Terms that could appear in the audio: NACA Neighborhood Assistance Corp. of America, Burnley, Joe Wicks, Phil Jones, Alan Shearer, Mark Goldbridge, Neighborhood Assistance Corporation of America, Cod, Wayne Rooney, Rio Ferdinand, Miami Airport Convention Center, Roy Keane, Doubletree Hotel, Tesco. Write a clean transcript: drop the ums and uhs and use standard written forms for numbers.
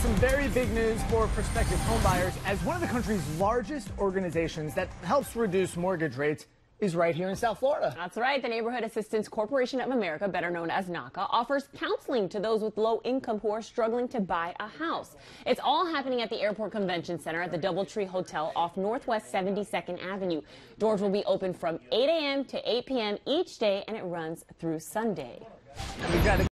some very big news for prospective homebuyers, as one of the country's largest organizations that helps reduce mortgage rates is right here in South Florida. That's right. The Neighborhood Assistance Corporation of America, better known as NACA, offers counseling to those with low income who are struggling to buy a house. It's all happening at the Airport Convention Center at the Doubletree Hotel off Northwest 72nd Avenue. Doors will be open from 8 a.m. to 8 p.m. each day, and it runs through Sunday.